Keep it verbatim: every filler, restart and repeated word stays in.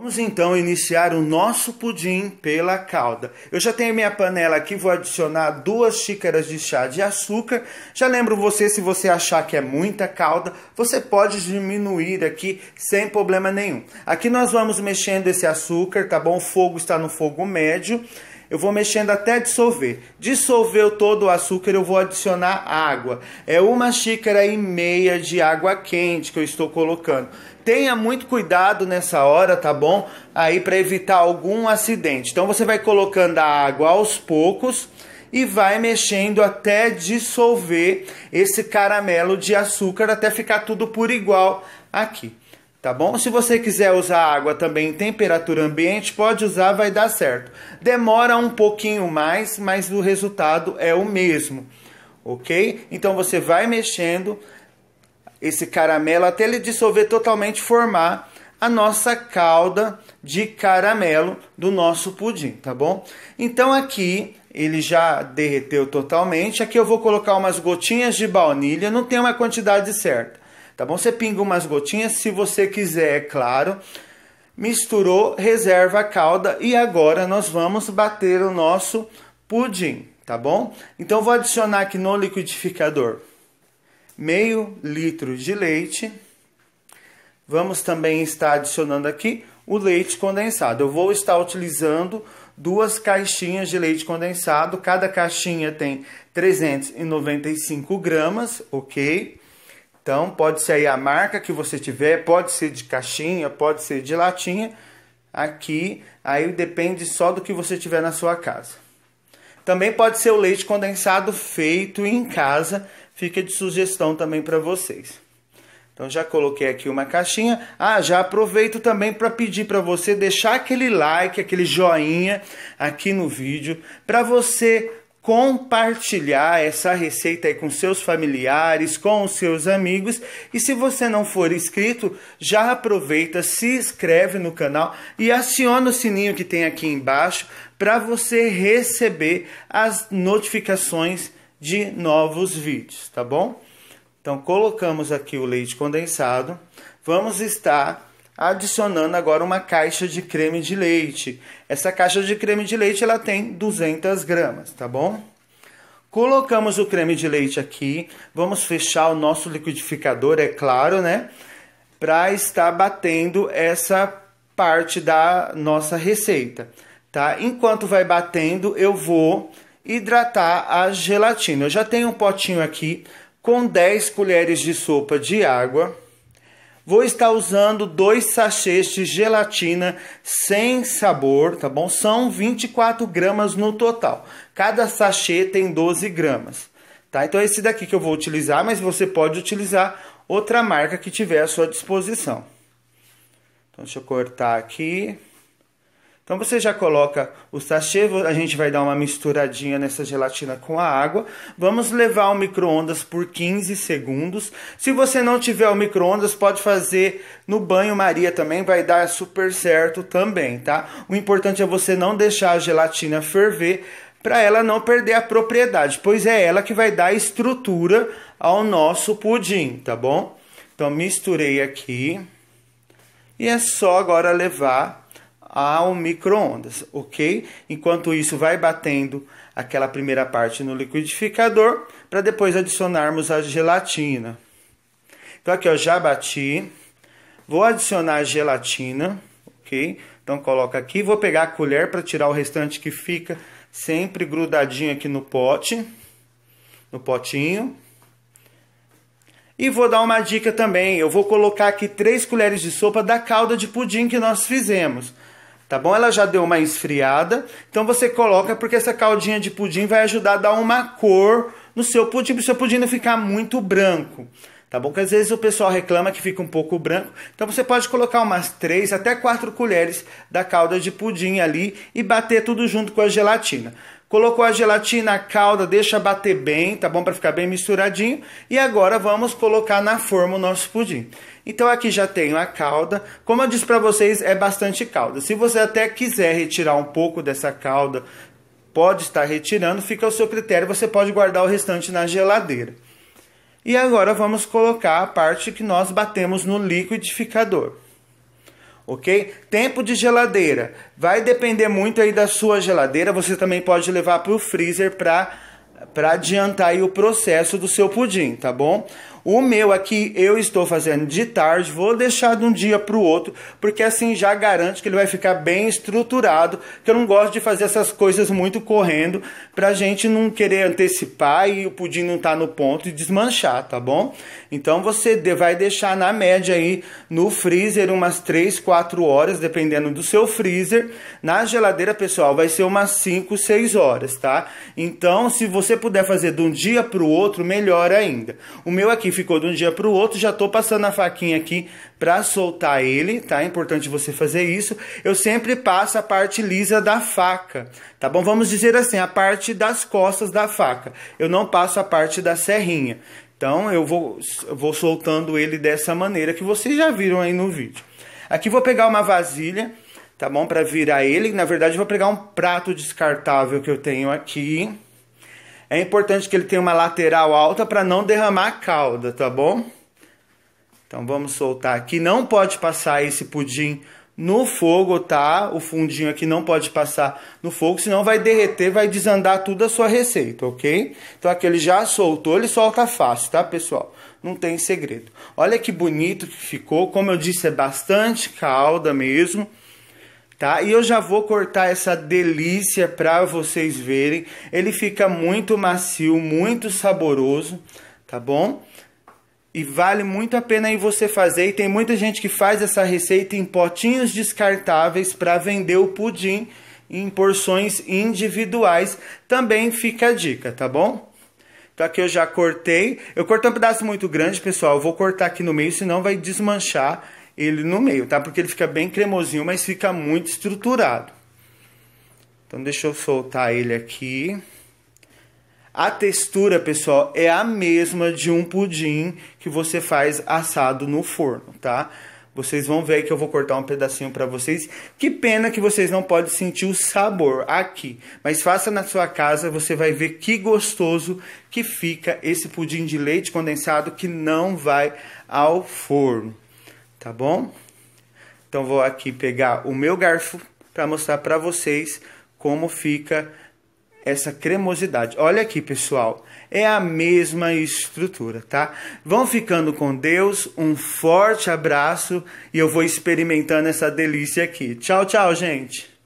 Vamos então iniciar o nosso pudim pela calda. Eu já tenho minha panela aqui, vou adicionar duas xícaras de chá de açúcar. Já lembro você, se você achar que é muita calda, você pode diminuir aqui sem problema nenhum. Aqui nós vamos mexendo esse açúcar, tá bom? O fogo está no fogo médio. Eu vou mexendo até dissolver. Dissolveu todo o açúcar, eu vou adicionar água. É uma xícara e meia de água quente que eu estou colocando. Tenha muito cuidado nessa hora, tá bom? Aí para evitar algum acidente. Então você vai colocando a água aos poucos e vai mexendo até dissolver esse caramelo de açúcar, até ficar tudo por igual aqui. Tá bom? Se você quiser usar água também em temperatura ambiente, pode usar, vai dar certo. Demora um pouquinho mais, mas o resultado é o mesmo, ok? Então você vai mexendo esse caramelo até ele dissolver totalmente, formar a nossa calda de caramelo do nosso pudim, tá bom? Então aqui ele já derreteu totalmente. Aqui eu vou colocar umas gotinhas de baunilha, não tem uma quantidade certa. Tá bom? Você pinga umas gotinhas, se você quiser, é claro. Misturou, reserva a calda e agora nós vamos bater o nosso pudim, tá bom? Então vou adicionar aqui no liquidificador meio litro de leite. Vamos também estar adicionando aqui o leite condensado. Eu vou estar utilizando duas caixinhas de leite condensado. Cada caixinha tem trezentos e noventa e cinco gramas, ok? Então, pode ser aí a marca que você tiver, pode ser de caixinha, pode ser de latinha. Aqui, aí depende só do que você tiver na sua casa. Também pode ser o leite condensado feito em casa, fica de sugestão também para vocês. Então, já coloquei aqui uma caixinha. Ah, já aproveito também para pedir para você deixar aquele like, aquele joinha aqui no vídeo, para você compartilhar essa receita aí com seus familiares, com os seus amigos. E se você não for inscrito, já aproveita, se inscreve no canal e aciona o sininho que tem aqui embaixo para você receber as notificações de novos vídeos, tá bom? Então colocamos aqui o leite condensado. Vamos estar adicionando agora uma caixa de creme de leite. Essa caixa de creme de leite ela tem duzentas gramas, tá bom? Colocamos o creme de leite aqui. Vamos fechar o nosso liquidificador, é claro, né? Para estar batendo essa parte da nossa receita, tá? Enquanto vai batendo, eu vou hidratar a gelatina. Eu já tenho um potinho aqui com dez colheres de sopa de água. Vou estar usando dois sachês de gelatina sem sabor, tá bom? São vinte e quatro gramas no total. Cada sachê tem doze gramas, tá? Então é esse daqui que eu vou utilizar, mas você pode utilizar outra marca que tiver à sua disposição. Então deixa eu cortar aqui. Então você já coloca o sachê, a gente vai dar uma misturadinha nessa gelatina com a água. Vamos levar ao micro-ondas por quinze segundos. Se você não tiver o micro-ondas, pode fazer no banho-maria também, vai dar super certo também, tá? O importante é você não deixar a gelatina ferver para ela não perder a propriedade, pois é ela que vai dar estrutura ao nosso pudim, tá bom? Então misturei aqui e é só agora levar ao micro-ondas, ok? Enquanto isso, vai batendo aquela primeira parte no liquidificador para depois adicionarmos a gelatina. Então aqui, ó, já bati. Vou adicionar a gelatina, ok? Então coloca aqui. Vou pegar a colher para tirar o restante que fica sempre grudadinho aqui no pote, no potinho. E vou dar uma dica também. Eu vou colocar aqui três colheres de sopa da calda de pudim que nós fizemos. Tá bom? Ela já deu uma esfriada, então você coloca, porque essa caldinha de pudim vai ajudar a dar uma cor no seu pudim, para o seu pudim não ficar muito branco. Tá bom? Porque às vezes o pessoal reclama que fica um pouco branco, então você pode colocar umas três até quatro colheres da calda de pudim ali e bater tudo junto com a gelatina. Colocou a gelatina, a calda, deixa bater bem, tá bom? Para ficar bem misturadinho. E agora vamos colocar na forma o nosso pudim. Então aqui já tenho a calda. Como eu disse para vocês, é bastante calda. Se você até quiser retirar um pouco dessa calda, pode estar retirando, fica ao seu critério. Você pode guardar o restante na geladeira. E agora vamos colocar a parte que nós batemos no liquidificador. ok? Tempo de geladeira. Vai depender muito aí da sua geladeira. Você também pode levar para o freezer para para adiantar aí o processo do seu pudim, tá bom? O meu aqui eu estou fazendo de tarde, vou deixar de um dia para o outro, porque assim já garante que ele vai ficar bem estruturado, que eu não gosto de fazer essas coisas muito correndo, para a gente não querer antecipar e o pudim não tá no ponto e desmanchar, tá bom? Então você vai deixar na média aí no freezer umas três, quatro horas, dependendo do seu freezer. Na geladeira, pessoal, vai ser umas cinco, seis horas, tá? Então se você puder fazer de um dia para o outro, melhor ainda. O meu aqui ficou de um dia para o outro, já tô passando a faquinha aqui para soltar ele, tá? É importante você fazer isso. Eu sempre passo a parte lisa da faca, tá bom? Vamos dizer assim, a parte das costas da faca. Eu não passo a parte da serrinha. Então eu vou, vou soltando ele dessa maneira que vocês já viram aí no vídeo. Aqui vou pegar uma vasilha, tá bom? Para virar ele. Na verdade eu vou pegar um prato descartável que eu tenho aqui. É importante que ele tenha uma lateral alta para não derramar a calda, tá bom? Então vamos soltar aqui. Não pode passar esse pudim no fogo, tá? O fundinho aqui não pode passar no fogo, senão vai derreter, vai desandar tudo a sua receita, ok? Então aqui ele já soltou, ele solta fácil, tá, pessoal? Não tem segredo. Olha que bonito que ficou. Como eu disse, é bastante calda mesmo. Tá? E eu já vou cortar essa delícia para vocês verem. Ele fica muito macio, muito saboroso, tá bom? E vale muito a pena aí você fazer. E tem muita gente que faz essa receita em potinhos descartáveis para vender o pudim em porções individuais. Também fica a dica, tá bom? Então aqui eu já cortei. Eu cortei um pedaço muito grande, pessoal. Eu vou cortar aqui no meio, senão vai desmanchar ele no meio, tá? Porque ele fica bem cremosinho, mas fica muito estruturado. Então deixa eu soltar ele aqui. A textura, pessoal, é a mesma de um pudim que você faz assado no forno, tá? Vocês vão ver que eu vou cortar um pedacinho para vocês. Que pena que vocês não podem sentir o sabor aqui, mas faça na sua casa, você vai ver que gostoso que fica esse pudim de leite condensado que não vai ao forno. Tá bom? Então vou aqui pegar o meu garfo para mostrar para vocês como fica essa cremosidade. Olha aqui, pessoal, é a mesma estrutura, tá? Vão ficando com Deus, um forte abraço e eu vou experimentando essa delícia aqui. Tchau, tchau, gente!